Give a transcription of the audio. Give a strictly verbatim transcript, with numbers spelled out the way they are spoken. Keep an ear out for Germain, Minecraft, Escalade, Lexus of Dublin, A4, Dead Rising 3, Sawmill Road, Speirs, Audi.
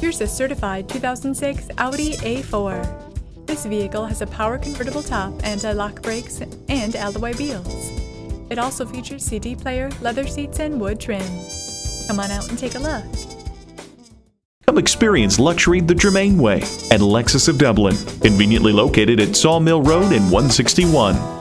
Here's a certified two thousand six Audi A four. This vehicle has a power convertible top, anti-lock brakes, and alloy wheels. It also features C D player, leather seats, and wood trim. Come on out and take a look. Come experience luxury the Germain way at Lexus of Dublin, conveniently located at Sawmill Road and one sixty-one.